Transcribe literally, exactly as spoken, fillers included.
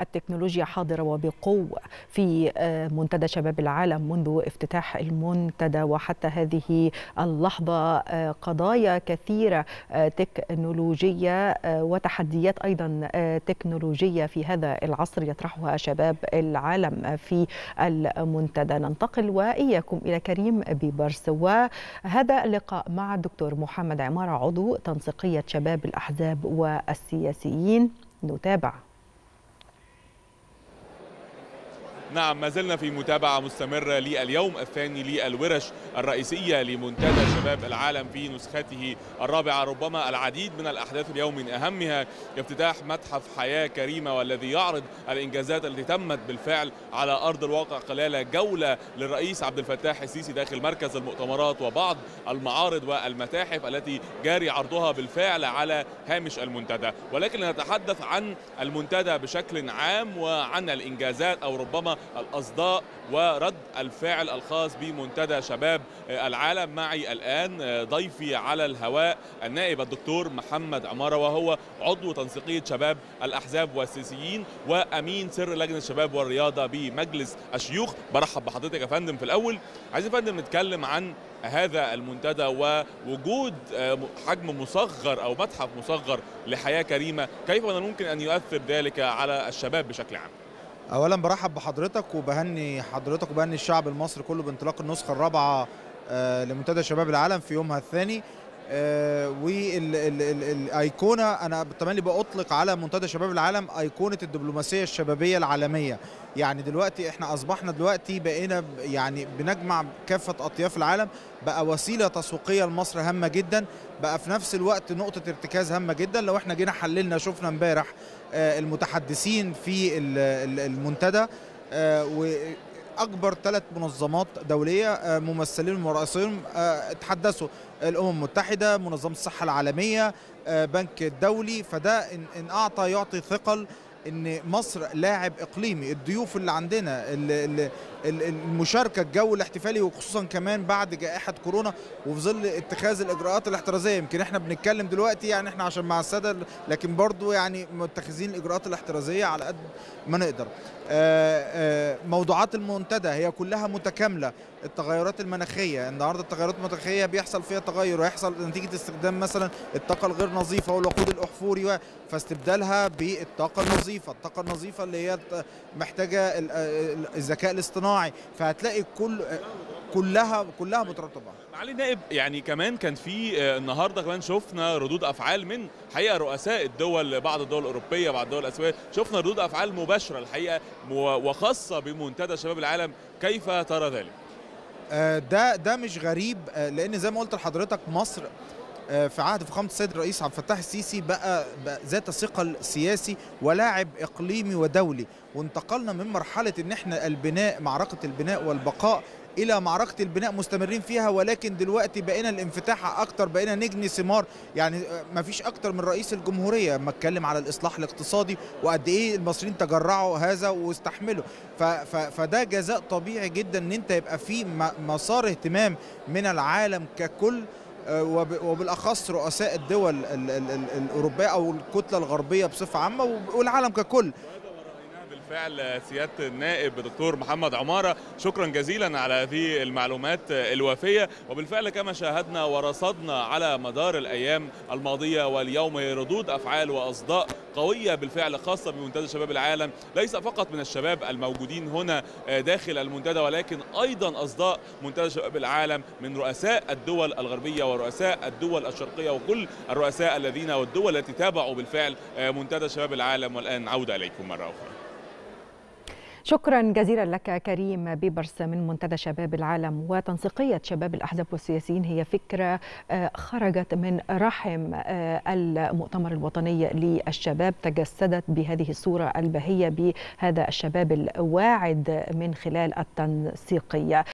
التكنولوجيا حاضرة وبقوة في منتدى شباب العالم منذ افتتاح المنتدى وحتى هذه اللحظة، قضايا كثيرة تكنولوجية وتحديات أيضا تكنولوجية في هذا العصر يطرحها شباب العالم في المنتدى. ننتقل وإياكم إلى كريم بيبرس وهذا اللقاء مع الدكتور محمد عمارة عضو تنسيقية شباب الأحزاب والسياسيين. نتابع. نعم، ما زلنا في متابعة مستمرة لليوم الثاني للورش الرئيسية لمنتدى شباب العالم في نسخته الرابعة. ربما العديد من الأحداث اليوم، من أهمها افتتاح متحف حياة كريمة، والذي يعرض الإنجازات التي تمت بالفعل على أرض الواقع خلال جولة للرئيس عبد الفتاح السيسي داخل مركز المؤتمرات وبعض المعارض والمتاحف التي جاري عرضها بالفعل على هامش المنتدى. ولكن لنتحدث عن المنتدى بشكل عام وعن الإنجازات أو ربما الأصداء ورد الفعل الخاص بمنتدى شباب العالم. معي الآن ضيفي على الهواء النائب الدكتور محمد عمارة، وهو عضو تنسيقية شباب الأحزاب والسياسيين وأمين سر لجنة الشباب والرياضة بمجلس الشيوخ. برحب بحضرتك يا فندم. في الأول عايزين فندم نتكلم عن هذا المنتدى ووجود حجم مصغر أو متحف مصغر لحياة كريمة، كيف من الممكن أن يؤثر ذلك على الشباب بشكل عام؟ اولا برحب بحضرتك وبهني حضرتك وبهني الشعب المصري كله بانطلاق النسخه الرابعه لمنتدى شباب العالم في يومها الثاني. والايقونه انا بالتملي بأطلق على منتدى شباب العالم ايقونه الدبلوماسيه الشبابيه العالميه. يعني دلوقتي احنا اصبحنا دلوقتي بقينا يعني بنجمع كافه اطياف العالم، بقى وسيله تسويقيه لمصر هامه جدا، بقى في نفس الوقت نقطه ارتكاز هامه جدا. لو احنا جينا حللنا شفنا امبارح المتحدثين في المنتدى واكبر ثلاث منظمات دوليه ممثلين ورئيسهم اتحدثوا، الامم المتحده، منظمه الصحه العالميه، بنك الدولي. فده ان اعطى يعطي ثقل ان مصر لاعب اقليمي. الضيوف اللي عندنا، المشاركه، الجو الاحتفالي، وخصوصا كمان بعد جائحه كورونا وفي ظل اتخاذ الاجراءات الاحترازيه. يمكن احنا بنتكلم دلوقتي يعني احنا عشان مع الساده، لكن برضو يعني متخذين الاجراءات الاحترازيه على قد ما نقدر. موضوعات المنتدى هي كلها متكامله. التغيرات المناخيه، النهارده التغيرات المناخيه بيحصل فيها تغير، ويحصل نتيجه استخدام مثلا الطاقه الغير نظيفه والوقود الاحفوري، فاستبدالها بالطاقه النظيفه، الطاقه النظيفه اللي هي محتاجه الذكاء الاصطناعي. فهتلاقي كل كلها كلها مترابطه ببعض. معالي النائب، يعني كمان كان في النهارده كمان شفنا ردود افعال من حقيقه رؤساء الدول، بعض الدول الاوروبيه، بعض الدول الاسيويه، شفنا ردود افعال مباشره الحقيقه وخاصه بمنتدى شباب العالم، كيف ترى ذلك؟ ده ده مش غريب، لان زي ما قلت لحضرتك مصر في عهد فخامه السيد الرئيس عبد الفتاح السيسي بقى, بقى ذات ثقل سياسي ولاعب اقليمي ودولي، وانتقلنا من مرحله ان احنا البناء، معركه البناء والبقاء، الى معركه البناء مستمرين فيها. ولكن دلوقتي بقينا الانفتاح اكتر، بقينا نجني ثمار. يعني ما فيش اكتر من رئيس الجمهوريه ما اتكلم على الاصلاح الاقتصادي وقد ايه المصريين تجرعوا هذا واستحملوا. فده جزاء طبيعي جدا ان انت يبقى في مسار اهتمام من العالم ككل، وبالاخص رؤساء الدول الاوروبيه او الكتله الغربيه بصفه عامه والعالم ككل. بالفعل سيادة النائب دكتور محمد عمارة، شكرا جزيلا على هذه المعلومات الوافية. وبالفعل كما شاهدنا ورصدنا على مدار الأيام الماضية واليوم ردود أفعال وأصداء قوية بالفعل خاصة بمنتدى شباب العالم، ليس فقط من الشباب الموجودين هنا داخل المنتدى، ولكن أيضا أصداء منتدى شباب العالم من رؤساء الدول الغربية ورؤساء الدول الشرقية وكل الرؤساء الذين والدول التي تابعوا بالفعل منتدى شباب العالم. والآن عودة إليكم مرة أخرى. شكرا جزيلا لك كريم بيبرس من منتدى شباب العالم. وتنسيقية شباب الأحزاب والسياسيين هي فكرة خرجت من رحم المؤتمر الوطني للشباب، تجسدت بهذه الصورة البهية بهذا الشباب الواعد من خلال التنسيقية.